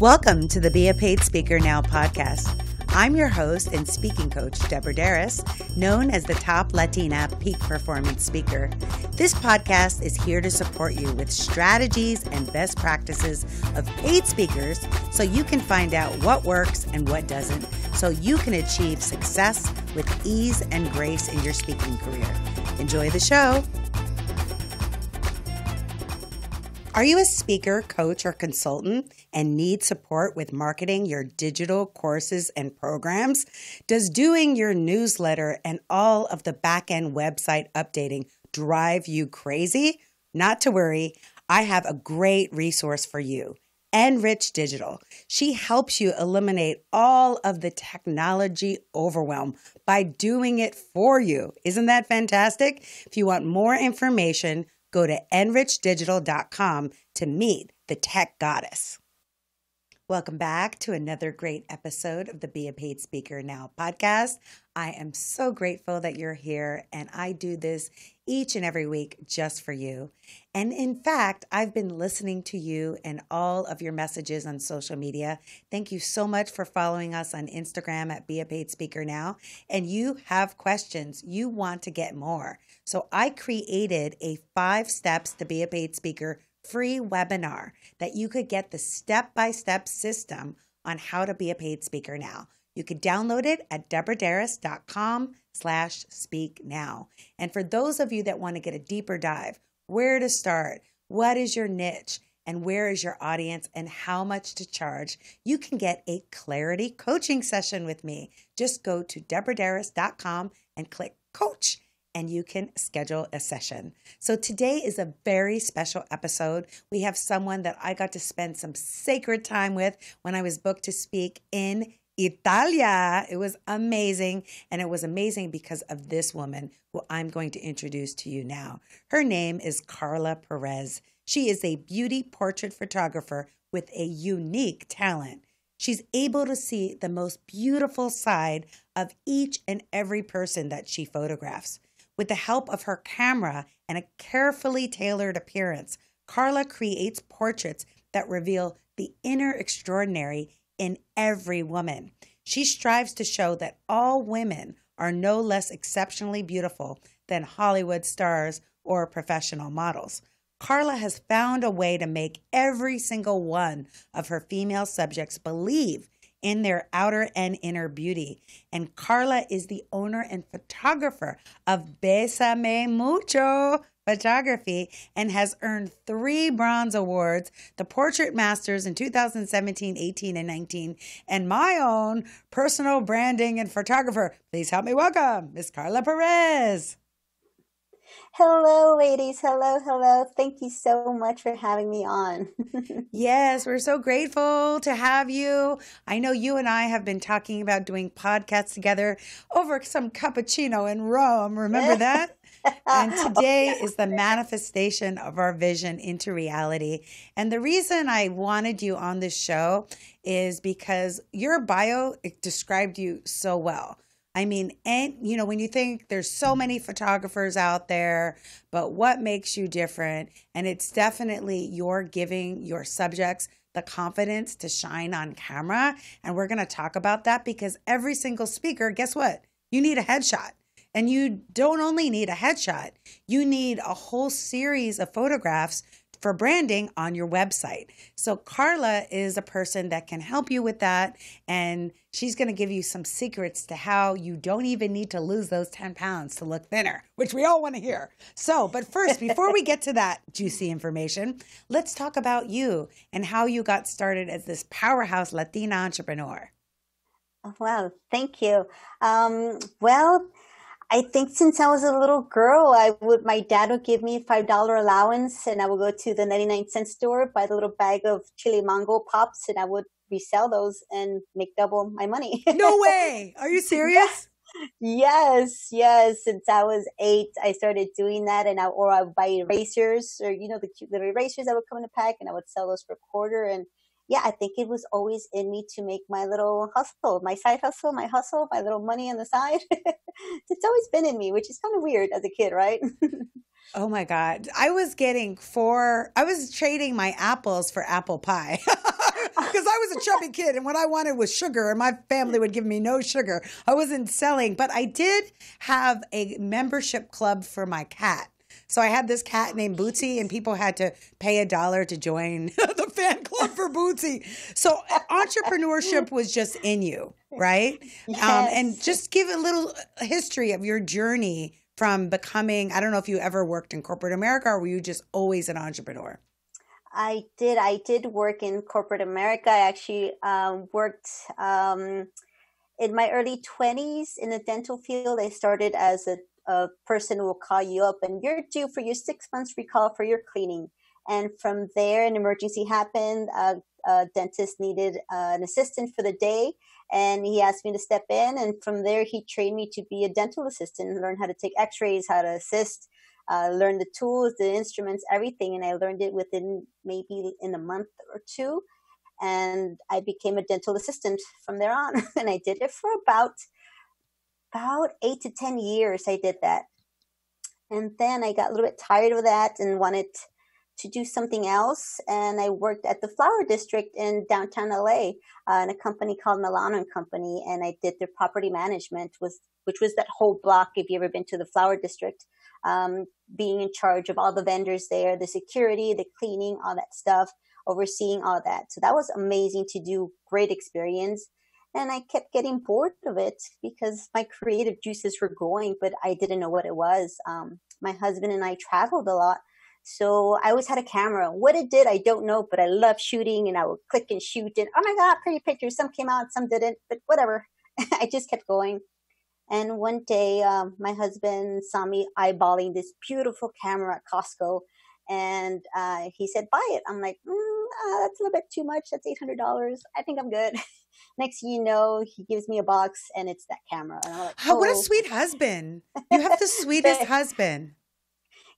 Welcome to the Be a Paid Speaker Now podcast. I'm your host and speaking coach, Deborah Darris, known as the top Latina peak performance speaker. This podcast is here to support you with strategies and best practices of paid speakers so you can find out what works and what doesn't, so you can achieve success with ease and grace in your speaking career. Enjoy the show. Are you a speaker, coach, or consultant and need support with marketing your digital courses and programs? Does doing your newsletter and all of the back-end website updating drive you crazy? Not to worry, I have a great resource for you. Enrich Digital. She helps you eliminate all of the technology overwhelm by doing it for you. Isn't that fantastic? If you want more information, go to enrichdigital.com to meet the tech goddess. Welcome back to another great episode of the Be a Paid Speaker Now podcast. I am so grateful that you're here, and I do this each and every week just for you. And in fact, I've been listening to you and all of your messages on social media. Thank you so much for following us on Instagram at Be a Paid Speaker Now. And you have questions. You want to get more. So I created a 5 Steps to Be a Paid Speaker free webinar that you could get the step-by-step system on how to be a paid speaker now. You could download it at deborahdarris.com/speak now. And for those of you that want to get a deeper dive, where to start, what is your niche, and where is your audience, and how much to charge, you can get a clarity coaching session with me. Just go to deborahdarris.com and click coach, and you can schedule a session. So today is a very special episode. We have someone that I got to spend some sacred time with when I was booked to speak in Italia. It was amazing, and it was amazing because of this woman who I'm going to introduce to you now. Her name is Carla Perez. She is a beauty portrait photographer with a unique talent. She's able to see the most beautiful side of each and every person that she photographs. With the help of her camera and a carefully tailored appearance, Carla creates portraits that reveal the inner extraordinary in every woman. She strives to show that all women are no less exceptionally beautiful than Hollywood stars or professional models. Carla has found a way to make every single one of her female subjects believe in their outer and inner beauty. And Carla is the owner and photographer of Besame Mucho Photography and has earned 3 bronze awards, the Portrait Masters in 2017, 18, and 19, and my own personal branding and photographer. Please help me welcome Miss Carla Perez. Hello, ladies. Hello, hello. Thank you so much for having me on. Yes, we're so grateful to have you. I know you and I have been talking about doing podcasts together over some cappuccino in Rome. Remember that? And today is the manifestation of our vision into reality. And the reason I wanted you on this show is because your bio, it described you so well. I mean, and you know, when you think there's so many photographers out there, but what makes you different? And it's definitely you're giving your subjects the confidence to shine on camera. And we're going to talk about that because every single speaker, guess what? You need a headshot. And you don't only need a headshot, you need a whole series of photographs for branding on your website. So Carla is a person that can help you with that. And she's going to give you some secrets to how you don't even need to lose those 10 pounds to look thinner, which we all want to hear. So, but first, before we get to that juicy information, let's talk about you and how you got started as this powerhouse Latina entrepreneur. Well, thank you. I think since I was a little girl, my dad would give me a $5 allowance, and I would go to the 99-cent store, buy the little bag of chili mango pops, and I would resell those and make double my money. No way! Are you serious? Yes. Since I was 8, I started doing that, and I would buy erasers, or you know, the cute little erasers that would come in a pack, and I would sell those for a quarter. And yeah, I think it was always in me to make my little hustle, my side hustle, my hustle, my little money on the side. It's always been in me, which is kind of weird as a kid, right? Oh my God. I was trading my apples for apple pie. because I was a chubby kid, and what I wanted was sugar, and my family would give me no sugar. I wasn't selling, but I did have a membership club for my cat. So I had this cat named Bootsy, and people had to pay $1 to join the fan club for Bootsy. So entrepreneurship was just in you, right? Yes. And just give a little history of your journey from becoming, I don't know if you ever worked in corporate America, or were you just always an entrepreneur? I did. I did work in corporate America. I actually worked in my early 20s in the dental field. I started as a person will call you up and you're due for your 6 months recall for your cleaning. And from there, an emergency happened. A dentist needed an assistant for the day, and he asked me to step in. And from there, he trained me to be a dental assistant, learn how to take x-rays, how to assist, learn the tools, the instruments, everything. And I learned it within maybe in a month or two. And I became a dental assistant from there on. And I did it for about 8 to 10 years I did that. And then I got a little bit tired of that and wanted to do something else. And I worked at the Flower District in downtown LA in a company called Milano & Company. And I did their property management, which was that whole block, if you've ever been to the Flower District, being in charge of all the vendors there, the security, the cleaning, all that stuff, overseeing all that. So that was amazing to do, great experience. And I kept getting bored of it because my creative juices were going, but I didn't know what it was. My husband and I traveled a lot, so I always had a camera. What it did, I don't know, but I loved shooting, and I would click and shoot. And oh my God, pretty pictures. Some came out, some didn't, but whatever. I just kept going. And one day, my husband saw me eyeballing this beautiful camera at Costco, and he said, "Buy it." I'm like, that's a little bit too much. That's $800. I think I'm good. Next thing you know, he gives me a box, and it's that camera. And I'm like, oh, what a sweet husband. You have the sweetest husband.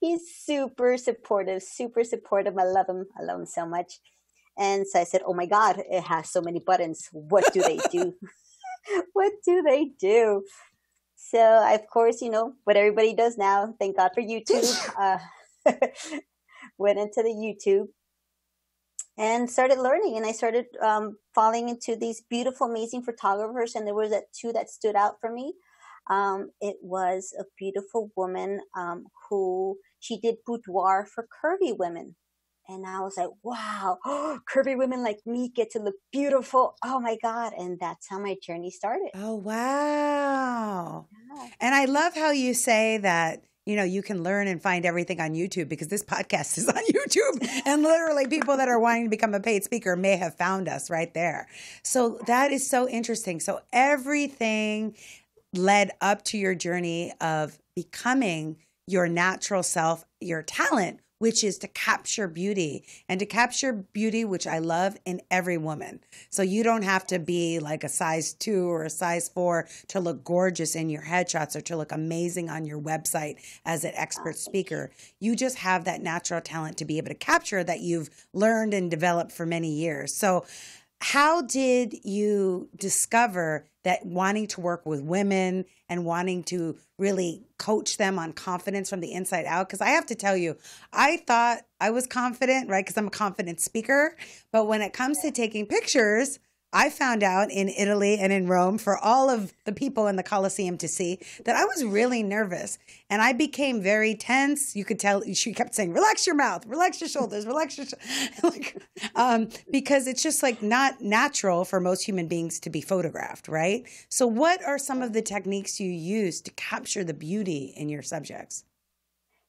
He's super supportive, super supportive. I love him. I love him so much. And so I said, oh my God, it has so many buttons. What do they do? What do they do? So of course, you know, what everybody does now, thank God for YouTube, went into the YouTube and started learning. And I started falling into these beautiful, amazing photographers. And there was that two that stood out for me. It was a beautiful woman who, she did boudoir for curvy women. And I was like, wow, curvy women like me get to look beautiful. Oh, my God. And that's how my journey started. Oh, wow. Yeah. And I love how you say that, you know, you can learn and find everything on YouTube, because this podcast is on YouTube. And literally people that are wanting to become a paid speaker may have found us right there. So that is so interesting. So everything led up to your journey of becoming your natural self, your talent, which is to capture beauty, and to capture beauty, which I love, in every woman. So you don't have to be like a size 2 or a size 4 to look gorgeous in your headshots or to look amazing on your website as an expert speaker. You just have that natural talent to be able to capture that you've learned and developed for many years. So how did you discover that wanting to work with women and wanting to really coach them on confidence from the inside out? Because I have to tell you, I thought I was confident, right? Because I'm a confident speaker. But when it comes to taking pictures, I found out in Italy and in Rome, for all of the people in the Colosseum to see, that I was really nervous. And I became very tense. You could tell she kept saying, relax your mouth, relax your shoulders, relax your like, because it's just like not natural for most human beings to be photographed, right? So what are some of the techniques you use to capture the beauty in your subjects?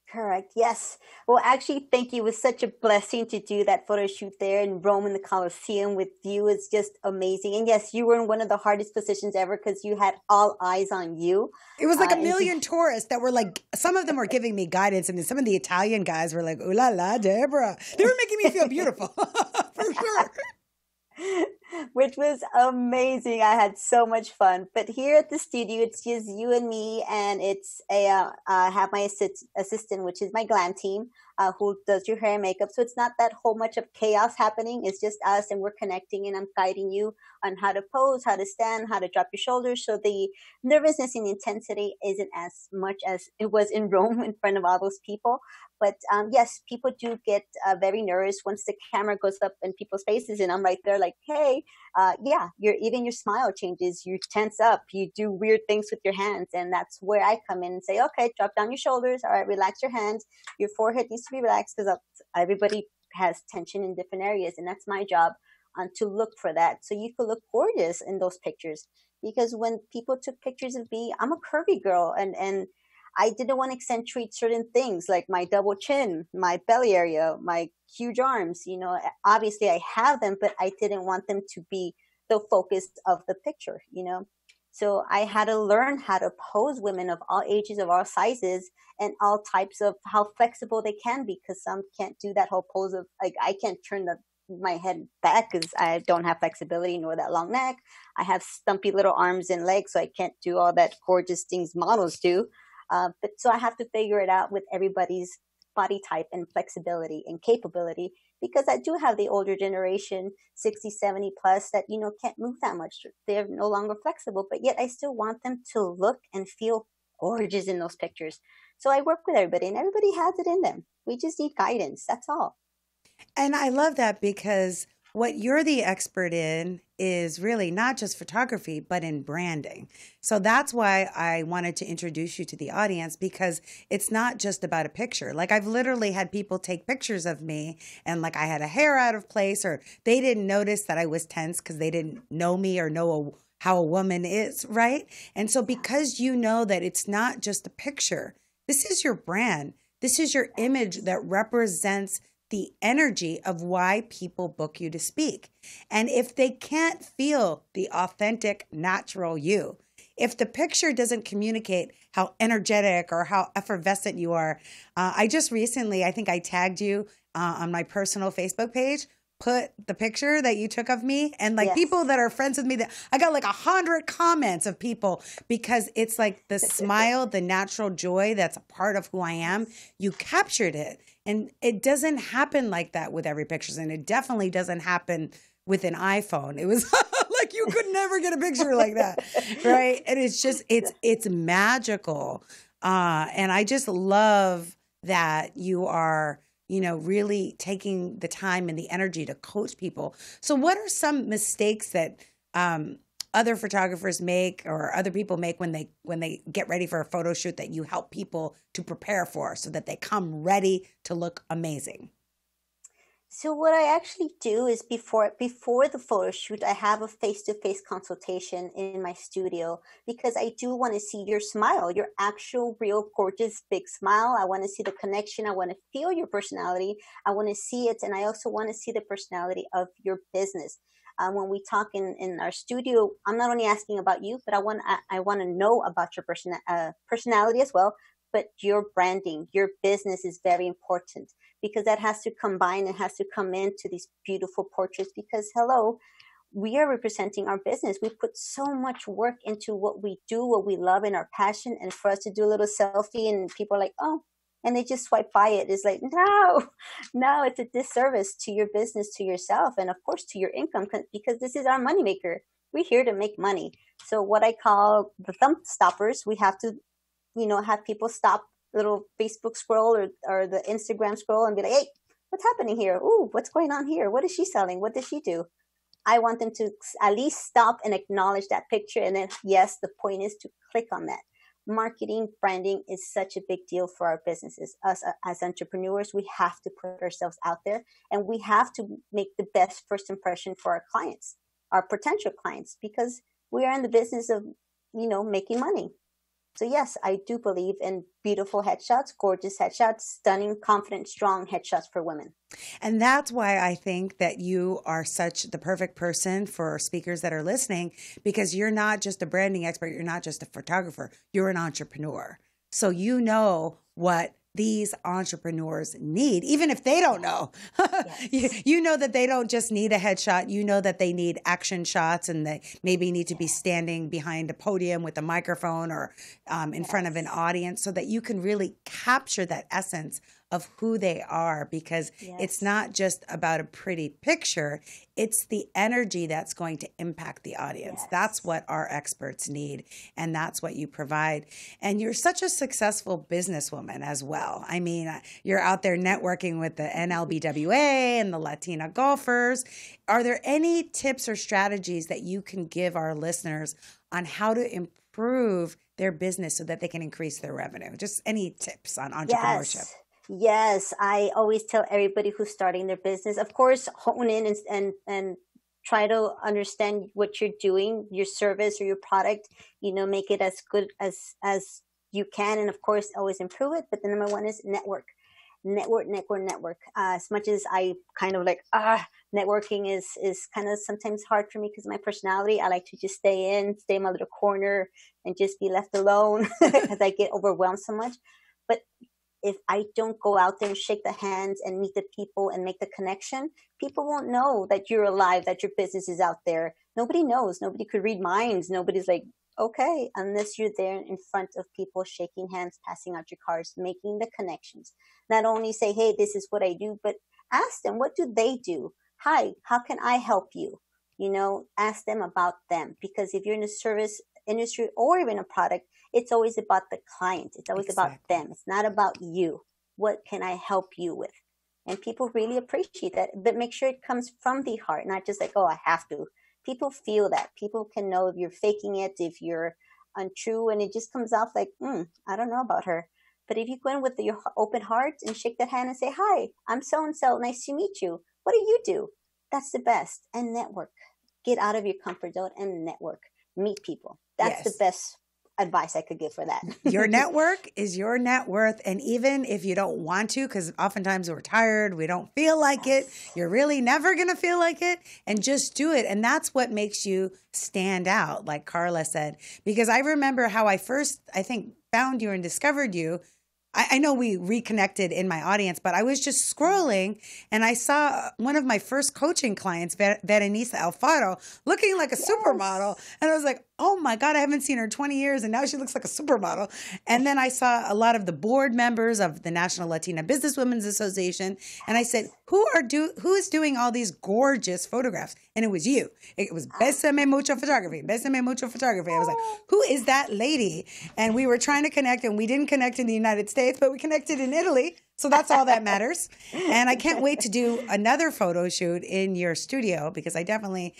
Correct. Yes. Well, actually, thank you. It was such a blessing to do that photo shoot there in Rome in the Colosseum with you. It's just amazing. And yes, you were in one of the hardest positions ever because you had all eyes on you. It was like a million tourists that were like, some of them were giving me guidance. And then some of the Italian guys were like, ooh la la, Deborah. They were making me feel beautiful. For sure. Which was amazing. I had so much fun. But here at the studio, it's just you and me, and it's I have my assistant, which is my glam team. who does your hair and makeup. So it's not that whole much of chaos happening. It's just us, and we're connecting, and I'm guiding you on how to pose, how to stand, how to drop your shoulders. So the nervousness and intensity isn't as much as it was in Rome in front of all those people. But yes, people do get very nervous once the camera goes up in people's faces, and I'm right there like, hey, yeah, even your smile changes, you tense up, you do weird things with your hands. And that's where I come in and say, okay, drop down your shoulders. All right, relax your hands. Your forehead needs to be relaxed, because everybody has tension in different areas. And that's my job to look for that. So you could look gorgeous in those pictures, because when people took pictures of me, I'm a curvy girl, and I didn't want to accentuate certain things like my double chin, my belly area, my huge arms. You know, obviously I have them, but I didn't want them to be the focus of the picture, you know. So I had to learn how to pose women of all ages, of all sizes, and all types of how flexible they can be, because some can't do that whole pose of like, I can't turn my head back because I don't have flexibility nor that long neck. I have stumpy little arms and legs, so I can't do all that gorgeous things models do. But so I have to figure it out with everybody's body type and flexibility and capability, because I do have the older generation, 60, 70 plus, that, you know, can't move that much. They're no longer flexible, but yet I still want them to look and feel gorgeous in those pictures. So I work with everybody, and everybody has it in them. We just need guidance. That's all. And I love that, because what you're the expert in is really not just photography, but in branding. So that's why I wanted to introduce you to the audience, because it's not just about a picture. Like, I've literally had people take pictures of me, and like I had a hair out of place, or they didn't notice that I was tense because they didn't know me or know how a woman is, right? And so because you know that it's not just a picture, this is your brand. This is your image that represents the energy of why people book you to speak. And if they can't feel the authentic, natural you, if the picture doesn't communicate how energetic or how effervescent you are, I just recently, I think I tagged you on my personal Facebook page, put the picture that you took of me, and like, yes, people that are friends with me, that I got like 100 comments of people, because it's like the smile, the natural joy that's a part of who I am. You captured it. And it doesn't happen like that with every picture. And it definitely doesn't happen with an iPhone. It was like, you could never get a picture like that, right? And it's just, it's magical. And I just love that you are, you know, really taking the time and the energy to coach people. So what are some mistakes that other photographers make, or other people make, when they get ready for a photo shoot that you help people to prepare for, so that they come ready to look amazing? So what I actually do is before the photo shoot, I have a face-to-face consultation in my studio, because I do want to see your smile, your actual real gorgeous big smile. I want to see the connection. I want to feel your personality. I want to see it. And I also want to see the personality of your business. When we talk in our studio, I'm not only asking about you, but I want to know about your personality as well. But your branding, your business is very important, because that has to combine and has to come into these beautiful portraits, because, hello, we are representing our business. We put so much work into what we do, what we love, and our passion. And for us to do a little selfie and people are like, oh, and they just swipe by it. It's like, no, it's a disservice to your business, to yourself, and of course to your income, because this is our moneymaker. We're here to make money. So what I call the thumb stoppers, we have to, you know, have people stop little Facebook scroll or the Instagram scroll and be like, hey, what's happening here? Ooh, what's going on here? What is she selling? What does she do? I want them to at least stop and acknowledge that picture. And then, yes, the point is to click on that. Marketing, branding is such a big deal for our businesses. Us as entrepreneurs, we have to put ourselves out there, and we have to make the best first impression for our clients, our potential clients, because we are in the business of, you know, making money. So yes, I do believe in beautiful headshots, gorgeous headshots, stunning, confident, strong headshots for women. And that's why I think that you are such the perfect person for speakers that are listening, because you're not just a branding expert. You're not just a photographer. You're an entrepreneur. So you know what these entrepreneurs need, even if they don't know. Yes. You know that they don't just need a headshot. You know that they need action shots, and they maybe need to be standing behind a podium with a microphone, or in front of an audience, so that you can really capture that essence of who they are, because it's not just about a pretty picture. It's the energy that's going to impact the audience. Yes. That's what our experts need, and that's what you provide. And you're such a successful businesswoman as well. I mean, you're out there networking with the NLBWA and the Latina golfers. Are there any tips or strategies that you can give our listeners on how to improve their business so that they can increase their revenue? Just any tips on entrepreneurship? Yes, I always tell everybody who's starting their business, of course, hone in and try to understand what you're doing, your service or your product, you know, make it as good as you can. And of course, always improve it. But the number one is network. As much as I kind of like, networking is kind of sometimes hard for me because of my personality. I like to just stay in my little corner and just be left alone because I get overwhelmed so much. But if I don't go out there and shake the hands and meet the people and make the connection, people won't know that you're alive, that your business is out there. Nobody knows. Nobody could read minds. Nobody's like, okay, unless you're there in front of people, shaking hands, passing out your cards, making the connections. Not only say, hey, this is what I do, but ask them, what do they do? Hi, how can I help you? You know, ask them about them, because if you're in a service industry or even a product, it's always about the client. It's always about them. It's not about you. What can I help you with? And people really appreciate that, but make sure it comes from the heart, not just like, oh, I have to. People feel that. People can know if you're faking it, if you're untrue, and it just comes off like, I don't know about her. But if you go in with your open heart and shake the hand and say, hi, I'm so-and-so, nice to meet you. What do you do? That's the best. And network. Get out of your comfort zone and network. Meet people. That's the best advice I could give for that. Your network is your net worth. And even if you don't want to, because oftentimes we're tired, we don't feel like it, you're really never going to feel like it, and just do it. And that's what makes you stand out, like Carla said, because I remember how I first, I think, found you and discovered you. I know we reconnected in my audience, but I was just scrolling and I saw one of my first coaching clients, Berenice Alfaro, looking like a supermodel. And I was like, oh my God, I haven't seen her in 20 years. And now she looks like a supermodel. And then I saw a lot of the board members of the National Latina Business Women's Association. And I said, who is doing all these gorgeous photographs? And it was you. It was Besame Mucho Photography, Besame Mucho Photography. I was like, who is that lady? And we were trying to connect, and we didn't connect in the United States, but we connected in Italy. So that's all that matters. And I can't wait to do another photo shoot in your studio, because I definitely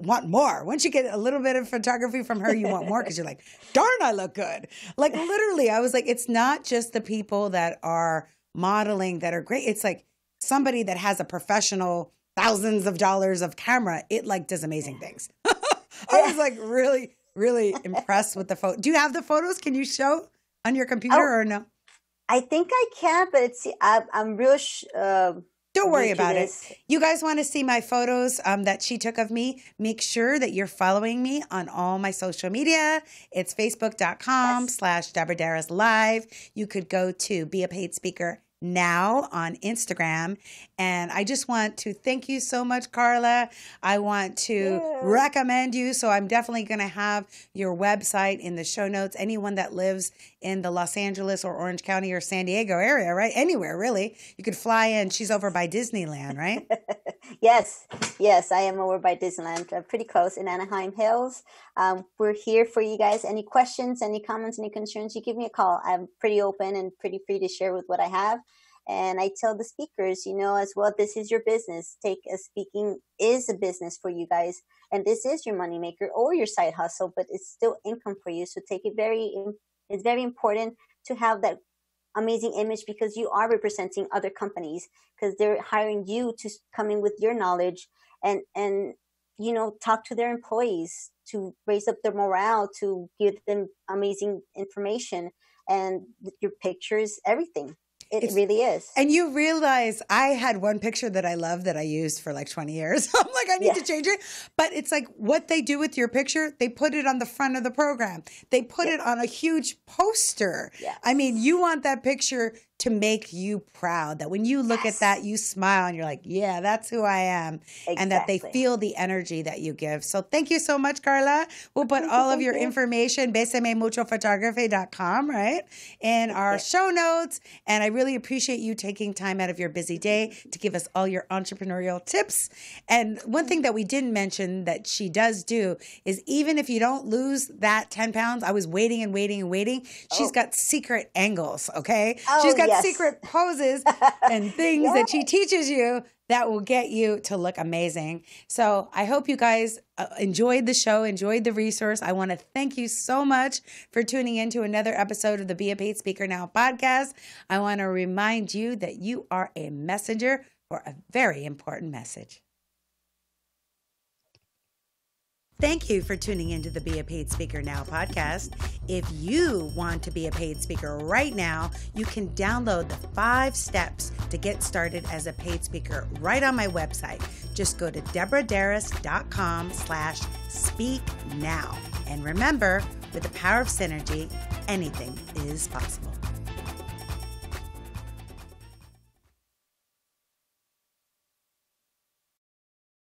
want more. Once you get a little bit of photography from her, you want more, because you're like, darn, I look good. Like, literally, I was like, it's not just the people that are modeling that are great. It's like somebody that has a professional thousands of dollars of camera. It like does amazing things. I was like really, really impressed with the photo. Do you have the photos? Can you show on your computer or no? I think I can, but it's, I'm real. Don't worry about it. You guys want to see my photos that she took of me? Make sure that you're following me on all my social media. It's facebook.com/Deborah Darris Live. You could go to Be a Paid Speaker Now on Instagram. And I just want to thank you so much, Carla. I want to recommend you. So I'm definitely going to have your website in the show notes. Anyone that lives in the Los Angeles or Orange County or San Diego area, right? Anywhere, really. You could fly in. She's over by Disneyland, right? Yes, I am over by Disneyland. I'm pretty close in Anaheim Hills. We're here for you guys. Any questions, any comments, any concerns, you give me a call. I'm pretty open and pretty free to share with what I have. And I tell the speakers, you know, as well, this is your business. Speaking is a business for you guys. And this is your moneymaker or your side hustle, but it's still income for you. So take it it's very important to have that amazing image, because you are representing other companies, because they're hiring you to come in with your knowledge and, you know, talk to their employees to raise up their morale, to give them amazing information, and your pictures, everything. It really is. And you realize I had one picture that I love that I used for like 20 years. I'm like, I need to change it. But it's like what they do with your picture, they put it on the front of the program. They put it on a huge poster. I mean, you want that picture to make you proud, that when you look yes. at that, you smile and you're like, yeah, that's who I am. Exactly. And that they feel the energy that you give. So thank you so much, Carla. We'll put all of your information, besamemuchophotography.com, right, in our show notes. And I really appreciate you taking time out of your busy day to give us all your entrepreneurial tips. And one thing that we didn't mention that she does do is, even if you don't lose that 10 pounds, I was waiting and waiting and waiting. She's got secret angles, okay? Oh, she's got secret poses and things that she teaches you that will get you to look amazing. So I hope you guys enjoyed the show, enjoyed the resource. I want to thank you so much for tuning in to another episode of the Be a Paid Speaker Now podcast. I want to remind you that you are a messenger for a very important message. Thank you for tuning into the Be a Paid Speaker Now podcast. If you want to be a paid speaker right now, you can download the 5 steps to get started as a paid speaker right on my website. Just go to deborahdarris.com/speak now. And remember, with the power of synergy, anything is possible.